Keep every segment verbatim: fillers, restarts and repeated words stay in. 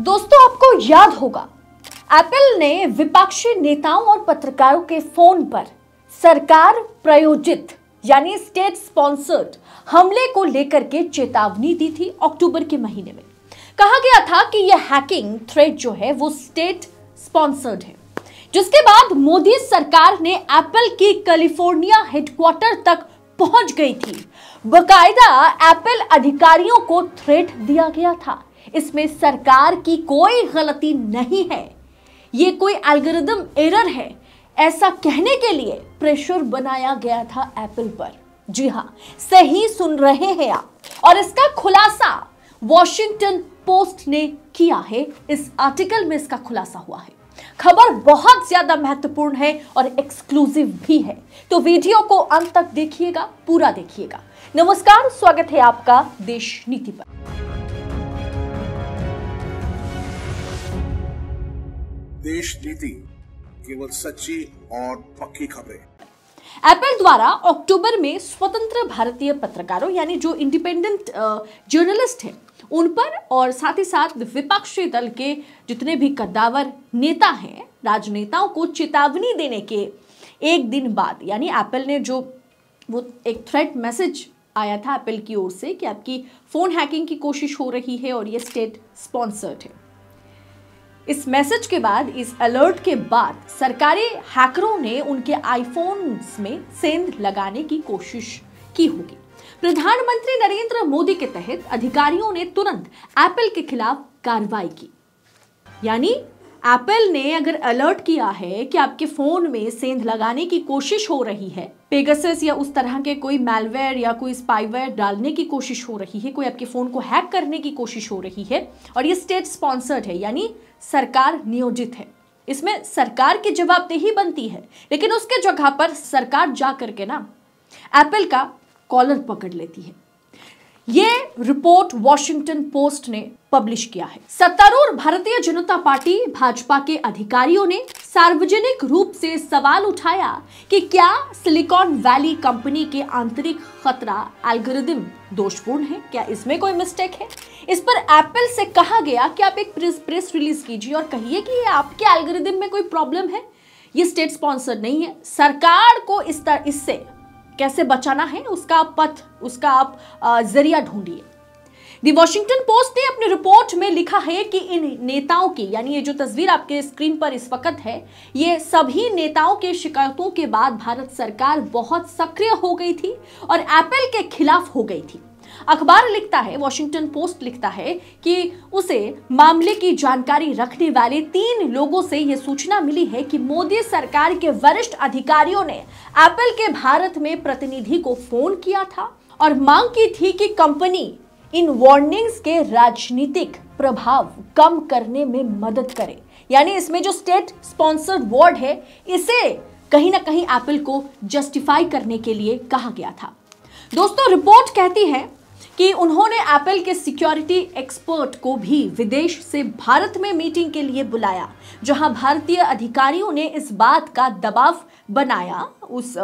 दोस्तों आपको याद होगा एप्पल ने विपक्षी नेताओं और पत्रकारों के फोन पर सरकार प्रायोजित यानी स्टेट स्पॉन्सर्ड हमले को लेकर के चेतावनी दी थी अक्टूबर के महीने में। कहा गया था कि यह हैकिंग थ्रेट जो है वो स्टेट स्पॉन्सर्ड है, जिसके बाद मोदी सरकार ने एप्पल की कैलिफोर्निया हेडक्वार्टर तक पहुंच गई थी। बकायदा एप्पल अधिकारियों को थ्रेट दिया गया था। इसमें सरकार की कोई गलती नहीं है, ये कोई एल्गोरिदम एरर है, ऐसा कहने के लिए प्रेशर बनाया गया था एप्पल पर। जी हाँ, सही सुन रहे हैं आप, और इसका खुलासा वॉशिंगटन पोस्ट ने किया है। इस आर्टिकल में इसका खुलासा हुआ है। खबर बहुत ज्यादा महत्वपूर्ण है और एक्सक्लूसिव भी है, तो वीडियो को अंत तक देखिएगा, पूरा देखिएगा। नमस्कार, स्वागत है आपका देश नीति पर। देश नीति केवल सच्ची और पक्की खबरें। एप्पल द्वारा अक्टूबर में स्वतंत्र भारतीय पत्रकारों यानी जो इंडिपेंडेंट जर्नलिस्ट हैं उन पर और साथ ही साथ विपक्षी दल के जितने भी कद्दावर नेता हैं, राजनेताओं को चेतावनी देने के एक दिन बाद यानी एप्पल ने जो वो एक थ्रेट मैसेज आया था एप्पल की ओर से कि आपकी फ़ोन हैकिंग की कोशिश हो रही है और ये स्टेट स्पॉन्सर्ड है। इस मैसेज के बाद, इस अलर्ट के बाद सरकारी हैकरों ने उनके आईफोन्स में सेंध लगाने की कोशिश की होगी। प्रधानमंत्री नरेंद्र मोदी के तहत अधिकारियों ने तुरंत एप्पल के खिलाफ कार्रवाई की। यानी एप्पल ने अगर अलर्ट किया है कि आपके फ़ोन में सेंध लगाने की कोशिश हो रही है, पेगासस या उस तरह के कोई मैलवेयर या कोई स्पाईवेयर डालने की कोशिश हो रही है, कोई आपके फ़ोन को हैक करने की कोशिश हो रही है और ये स्टेट स्पॉन्सर्ड है यानी सरकार नियोजित है, इसमें सरकार की जवाबदेही बनती है। लेकिन उसके जगह पर सरकार जा करके ना एप्पल का कॉलर पकड़ लेती है। ये रिपोर्ट वॉशिंगटन पोस्ट ने पब्लिश किया है। सत्तारूढ़ भारतीय जनता पार्टी भाजपा के अधिकारियों ने सार्वजनिक रूप से सवाल उठाया कि क्या सिलिकॉन वैली कंपनी के आंतरिक खतरा एल्गोरिदम दोषपूर्ण है, क्या इसमें कोई मिस्टेक है। इस पर एप्पल से कहा गया कि आप एक प्रेस प्रेस रिलीज कीजिए और कहिए कि आपके एल्गोरिदम में कोई प्रॉब्लम है, ये स्टेट स्पॉन्सर नहीं है। सरकार को इस तरह इससे कैसे बचाना है उसका पथ, उसका आप जरिया ढूंढिए। द वॉशिंगटन पोस्ट ने अपनी रिपोर्ट में लिखा है कि इन नेताओं की यानी ये जो तस्वीर आपके स्क्रीन पर इस वक्त है, ये सभी नेताओं के शिकायतों के बाद भारत सरकार बहुत सक्रिय हो गई थी और एप्पल के खिलाफ हो गई थी। अखबार लिखता है, वॉशिंगटन पोस्ट लिखता है कि उसे मामले की जानकारी रखने वाले तीन लोगों से यह सूचना मिली है कि मोदी सरकार के वरिष्ठ अधिकारियों ने एप्पल के भारत में प्रतिनिधि को फोन किया था और मांग की थी कि कंपनी इन वार्निंग्स के राजनीतिक प्रभाव कम करने में मदद करे। यानी इसमें जो स्टेट स्पॉन्सर्ड वर्ड है इसे कहीं ना कहीं एप्पल को जस्टिफाई करने के लिए कहा गया था। दोस्तों रिपोर्ट कहती है कि उन्होंने एप्पल के सिक्योरिटी एक्सपर्ट को भी विदेश से भारत में मीटिंग के लिए बुलाया, जहां भारतीय अधिकारियों ने इस बात का दबाव बनाया, उस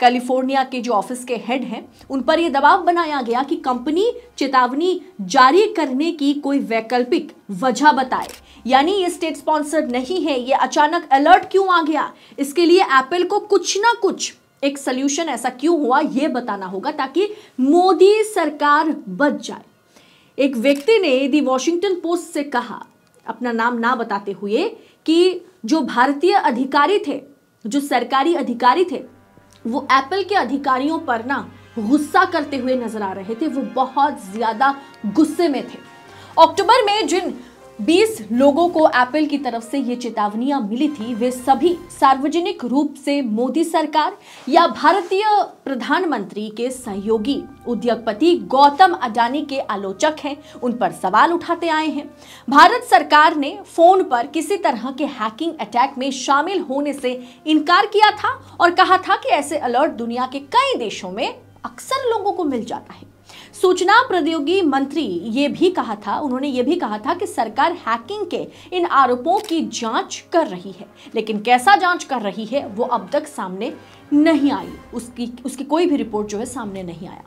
कैलिफोर्निया के जो ऑफिस के हेड हैं उन पर यह दबाव बनाया गया कि कंपनी चेतावनी जारी करने की कोई वैकल्पिक वजह बताए। यानी ये स्टेट स्पॉन्सर्ड नहीं है, ये अचानक अलर्ट क्यों आ गया, इसके लिए एप्पल को कुछ ना कुछ एक सल्यूशन ऐसा क्यों हुआ ये बताना होगा ताकि मोदी सरकार बच जाए। एक व्यक्ति ने दी वॉशिंगटन पोस्ट से कहा, अपना नाम ना बताते हुए, कि जो भारतीय अधिकारी थे, जो सरकारी अधिकारी थे, वो एप्पल के अधिकारियों पर ना गुस्सा करते हुए नजर आ रहे थे, वो बहुत ज़्यादा गुस्से में थे। अक्टूबर में जिन बीस लोगों को एप्पल की तरफ से ये चेतावनियां मिली थी, वे सभी सार्वजनिक रूप से मोदी सरकार या भारतीय प्रधानमंत्री के सहयोगी उद्योगपति गौतम अडानी के आलोचक हैं, उन पर सवाल उठाते आए हैं। भारत सरकार ने फोन पर किसी तरह के हैकिंग अटैक में शामिल होने से इनकार किया था और कहा था कि ऐसे अलर्ट दुनिया के कई देशों में अक्सर लोगों को मिल जाता है। सूचना प्रौद्योगिकी मंत्री ये भी कहा था, उन्होंने ये भी कहा था कि सरकार हैकिंग के इन आरोपों की जांच कर रही है, लेकिन कैसा जांच कर रही है वो अब तक सामने नहीं आई, उसकी उसकी कोई भी रिपोर्ट जो है सामने नहीं आया।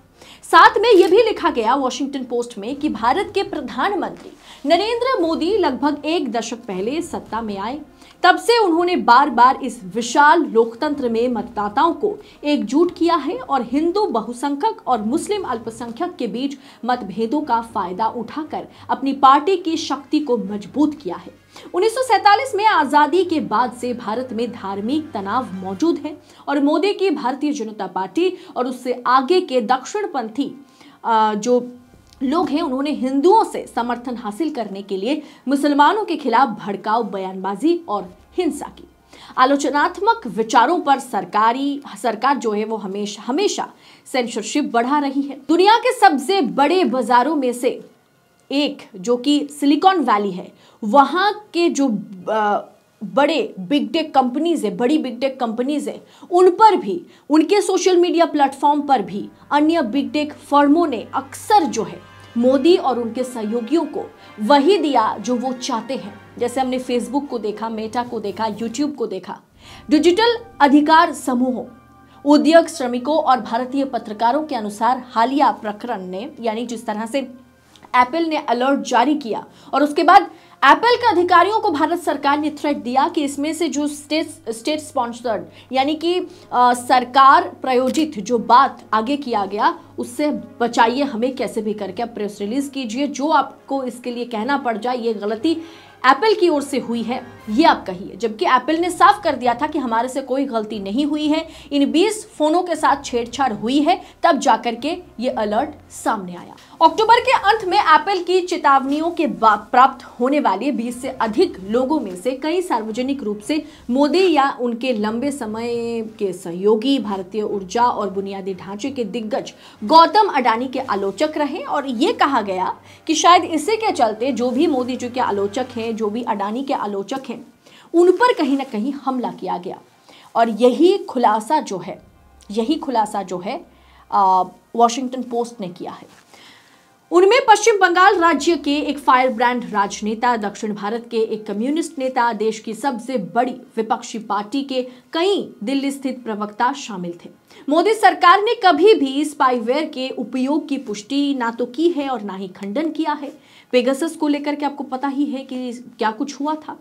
साथ में यह भी लिखा गया वॉशिंगटन पोस्ट में कि भारत के प्रधानमंत्री नरेंद्र मोदी लगभग एक दशक पहले सत्ता में आए, तब से उन्होंने बार बार इस विशाल लोकतंत्र में मतदाताओं को एकजुट किया है और हिंदू बहुसंख्यक और मुस्लिम अल्पसंख्यक के बीच मतभेदों का फायदा उठाकर अपनी पार्टी की शक्ति को मजबूत किया है। उन्नीस सौ सैंतालीस में आज़ादी के बाद से भारत में धार्मिक तनाव मौजूद है और मोदी की भारतीय जनता पार्टी और उससे आगे के दक्षिणपंथी जो लोग हैं उन्होंने हिंदुओं से समर्थन हासिल करने के लिए मुसलमानों के खिलाफ भड़काऊ बयानबाजी और हिंसा की। आलोचनात्मक विचारों पर सरकारी सरकार जो है वो हमेशा हमेशा सेंसरशिप बढ़ा रही है। दुनिया के सबसे बड़े बाजारों में से एक जो कि सिलिकॉन वैली है, वहाँ के जो आ, बड़े बिग टेक कंपनीज है, बड़ी बिग टेक कंपनीज है, उन पर भी, उनके सोशल मीडिया प्लेटफॉर्म पर भी अन्य बिग टेक फर्मों ने अक्सर जो है मोदी और उनके सहयोगियों को वही दिया जो वो चाहते हैं। जैसे हमने फेसबुक को देखा, मेटा को देखा, यूट्यूब को देखा। डिजिटल अधिकार समूहों, उद्योग श्रमिकों और भारतीय पत्रकारों के अनुसार हालिया प्रकरण ने, यानी जिस तरह से एप्पल ने अलर्ट जारी किया और उसके बाद एप्पल के अधिकारियों को भारत सरकार ने थ्रेट दिया कि इसमें से जो स्टेट स्टेट स्पॉन्सर्ड यानी कि आ, सरकार प्रायोजित जो बात आगे किया गया उससे बचाइए हमें, कैसे भी करके आप प्रेस रिलीज कीजिए, जो आपको इसके लिए कहना पड़ जाए ये गलती एप्पल की ओर से हुई है ये आप कहिए। जबकि एप्पल ने साफ कर दिया था कि हमारे से कोई गलती नहीं हुई है, इन बीस फोनों के साथ छेड़छाड़ हुई है, तब जाकर के ये अलर्ट सामने आया। अक्टूबर के अंत में एप्पल की चेतावनियों के प्राप्त होने वाले बीस से अधिक लोगों में से कई सार्वजनिक रूप से मोदी या उनके लंबे समय के सहयोगी, भारतीय ऊर्जा और बुनियादी ढांचे के दिग्गज गौतम अडानी के आलोचक रहे और ये कहा गया कि शायद इसी के चलते जो भी मोदी जी के आलोचक हैं, जो भी अडानी के आलोचक हैं, उन पर कहीं ना कहीं हमला किया गया। और यही खुलासा जो है यही खुलासा जो है वॉशिंगटन पोस्ट ने किया है। उनमें पश्चिम बंगाल राज्य के एक फायरब्रांड राजनेता, दक्षिण भारत के एक कम्युनिस्ट नेता, देश की सबसे बड़ी विपक्षी पार्टी के कई दिल्ली स्थित प्रवक्ता शामिल थे। मोदी सरकार ने कभी भी स्पाईवेयर के उपयोग की पुष्टि ना तो की है और ना ही खंडन किया है। पेगासस को लेकर के आपको पता ही है कि क्या कुछ हुआ था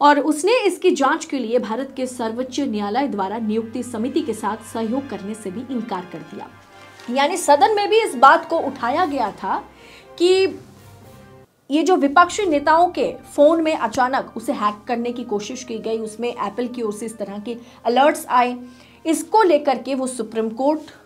और उसने इसकी जांच के लिए भारत के सर्वोच्च न्यायालय द्वारा नियुक्ति समिति के साथ सहयोग करने से भी इनकार कर दिया। यानी सदन में भी इस बात को उठाया गया था कि ये जो विपक्षी नेताओं के फ़ोन में अचानक उसे हैक करने की कोशिश की गई, उसमें एप्पल की ओर से इस तरह के अलर्ट्स आए, इसको लेकर के वो सुप्रीम कोर्ट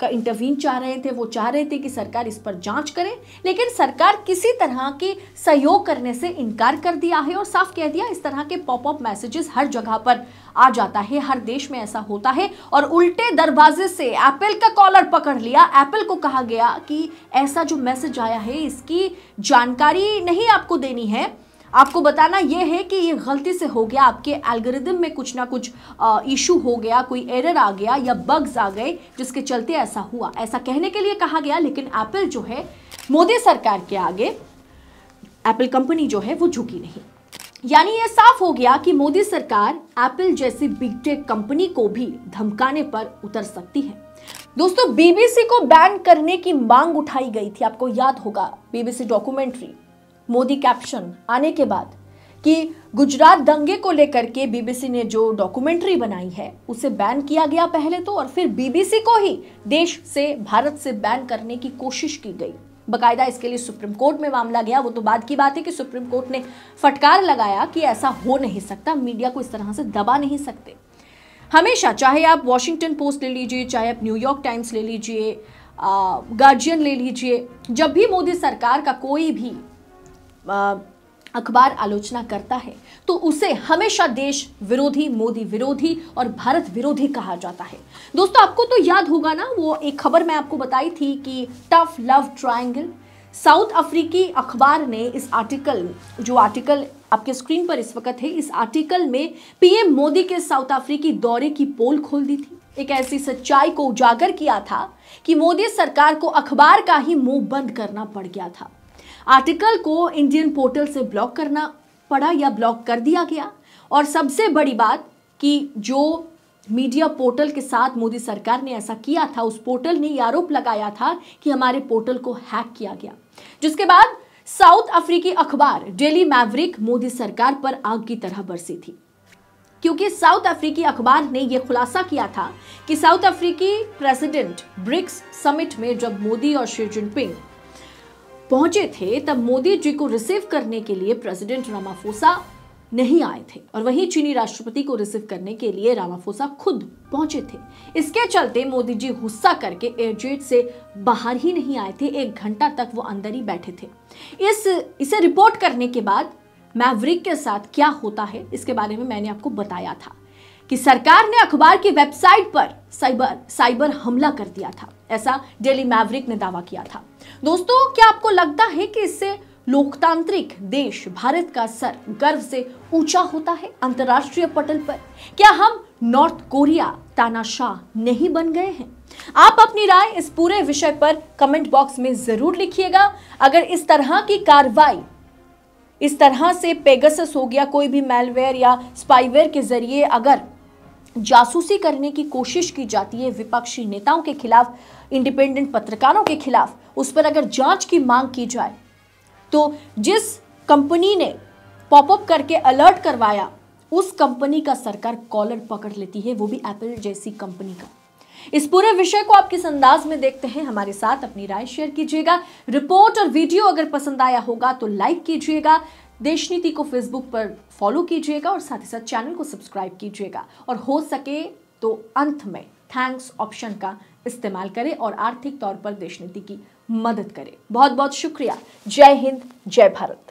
का इंटरवीन चाह रहे थे। वो चाह रहे थे कि सरकार इस पर जांच करे, लेकिन सरकार किसी तरह के सहयोग करने से इनकार कर दिया है और साफ कह दिया इस तरह के पॉपअप मैसेजेस हर जगह पर आ जाता है, हर देश में ऐसा होता है। और उल्टे दरवाजे से एप्पल का कॉलर पकड़ लिया, एप्पल को कहा गया कि ऐसा जो मैसेज आया है इसकी जानकारी नहीं आपको देनी है, आपको बताना यह है कि ये गलती से हो गया, आपके एल्गोरिदम में कुछ ना कुछ इशू हो गया, कोई एरर आ गया या बग्स आ गए जिसके चलते ऐसा हुआ, ऐसा कहने के लिए कहा गया। लेकिन एप्पल जो है मोदी सरकार के आगे एप्पल कंपनी जो है वो झुकी नहीं। यानी ये साफ हो गया कि मोदी सरकार एप्पल जैसी बिग टेक कंपनी को भी धमकाने पर उतर सकती है। दोस्तों, बीबीसी को बैन करने की मांग उठाई गई थी, आपको याद होगा बीबीसी डॉक्यूमेंट्री मोदी कैप्शन आने के बाद कि गुजरात दंगे को लेकर के बीबीसी ने जो डॉक्यूमेंट्री बनाई है उसे बैन किया गया पहले तो, और फिर बीबीसी को ही देश से, भारत से बैन करने की कोशिश की गई। बकायदा इसके लिए सुप्रीम कोर्ट में मामला गया। वो तो बाद की बात है कि सुप्रीम कोर्ट ने फटकार लगाया कि ऐसा हो नहीं सकता, मीडिया को इस तरह से दबा नहीं सकते। हमेशा, चाहे आप वॉशिंगटन पोस्ट ले लीजिए, चाहे आप न्यूयॉर्क टाइम्स ले लीजिए, गार्जियन ले लीजिए, जब भी मोदी सरकार का कोई भी अखबार आलोचना करता है तो उसे हमेशा देश विरोधी, मोदी विरोधी और भारत विरोधी कहा जाता है। दोस्तों, आपको तो याद होगा ना, वो एक खबर मैं आपको बताई थी कि टफ लव ट्रायंगल, साउथ अफ्रीकी अखबार ने इस आर्टिकल, जो आर्टिकल आपके स्क्रीन पर इस वक्त है, इस आर्टिकल में पीएम मोदी के साउथ अफ्रीकी दौरे की पोल खोल दी थी। एक ऐसी सच्चाई को उजागर किया था कि मोदी सरकार को अखबार का ही मुंह बंद करना पड़ गया था। आर्टिकल को इंडियन पोर्टल से ब्लॉक करना पड़ा या ब्लॉक कर दिया गया। और सबसे बड़ी बात कि जो मीडिया पोर्टल के साथ मोदी सरकार ने ऐसा किया था। उस पोर्टल ने आरोप लगाया था कि हमारे पोर्टल को हैक किया गया, जिसके बाद साउथ अफ्रीकी अखबार डेली मैवरिक मोदी सरकार पर आग की तरह बरसी थी, क्योंकि साउथ अफ्रीकी अखबार ने यह खुलासा किया था कि साउथ अफ्रीकी प्रेसिडेंट ब्रिक्स समिट में जब मोदी और शी जिनपिंग पहुंचे थे, तब मोदी जी को रिसीव करने के लिए प्रेसिडेंट रामाफोसा नहीं आए थे और वहीं चीनी राष्ट्रपति को रिसीव करने के लिए रामाफोसा खुद पहुंचे थे। इसके चलते मोदी जी गुस्सा करके एयरजेट से बाहर ही नहीं आए थे, एक घंटा तक वो अंदर ही बैठे थे। इस इसे रिपोर्ट करने के बाद मैवरिक के साथ क्या होता है इसके बारे में मैंने आपको बताया था कि सरकार ने अखबार की वेबसाइट पर साइबर साइबर हमला कर दिया था, ऐसा डेली मैवरिक ने दावा किया था। दोस्तों, क्या आपको लगता है कि इससे लोकतांत्रिक देश भारत का सर गर्व से ऊंचा होता है अंतर्राष्ट्रीय पटल पर? क्या हम नॉर्थ कोरिया तानाशाह नहीं बन गए हैं? आप अपनी राय इस पूरे विषय पर कमेंट बॉक्स में जरूर लिखिएगा। अगर इस तरह की कार्रवाई, इस तरह से पेगासस हो गया, कोई भी मैलवेयर या स्पाईवेयर के जरिए अगर जासूसी करने की कोशिश की जाती है विपक्षी नेताओं के खिलाफ, इंडिपेंडेंट पत्रकारों के खिलाफ, उस पर अगर जांच की मांग की जाए तो जिस कंपनी ने पॉपअप करके अलर्ट करवाया उस कंपनी का सरकार कॉलर पकड़ लेती है, वो भी एप्पल जैसी कंपनी का। इस पूरे विषय को आप किस अंदाज में देखते हैं हमारे साथ अपनी राय शेयर कीजिएगा। रिपोर्ट और वीडियो अगर पसंद आया होगा तो लाइक कीजिएगा, देश नीति को फेसबुक पर फॉलो कीजिएगा और साथ ही साथ चैनल को सब्सक्राइब कीजिएगा और हो सके तो अंत में थैंक्स ऑप्शन का इस्तेमाल करें और आर्थिक तौर पर देश नीति की मदद करें। बहुत बहुत शुक्रिया। जय हिंद, जय भारत।